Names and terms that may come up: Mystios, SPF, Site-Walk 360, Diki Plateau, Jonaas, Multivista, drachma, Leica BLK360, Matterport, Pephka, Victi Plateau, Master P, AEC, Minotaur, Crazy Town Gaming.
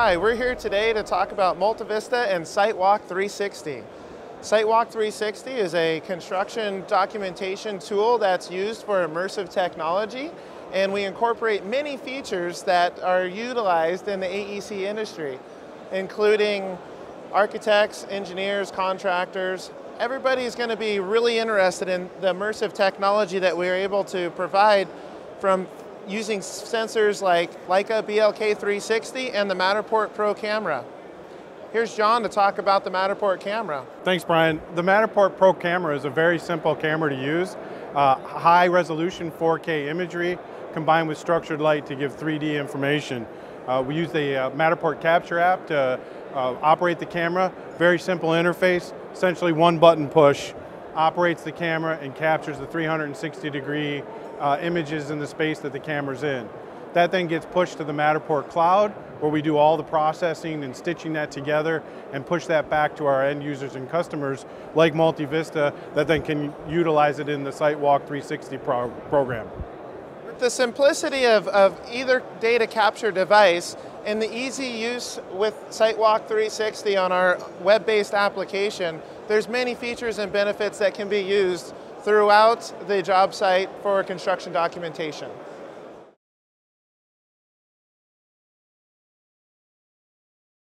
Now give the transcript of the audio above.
Hi, we're here today to talk about Multivista and Site-Walk 360. Site-Walk 360 is a construction documentation tool that's used for immersive technology, and we incorporate many features that are utilized in the AEC industry, including architects, engineers, contractors. Everybody's going to be really interested in the immersive technology that we're able to provide from using sensors like Leica BLK360 and the Matterport Pro camera. Here's John to talk about the Matterport camera. Thanks, Brian. The Matterport Pro camera is a very simple camera to use. High resolution 4K imagery combined with structured light to give 3D information. We use the Matterport Capture app to operate the camera. Very simple interface, essentially one button push. Operates the camera and captures the 360-degree images in the space that the camera's in. That then gets pushed to the Matterport cloud, where we do all the processing and stitching that together and push that back to our end users and customers like Multivista that then can utilize it in the Site-Walk 360 program. With the simplicity of either data capture device and the easy use with Site-Walk 360 on our web-based application, there's many features and benefits that can be used throughout the job site for construction documentation.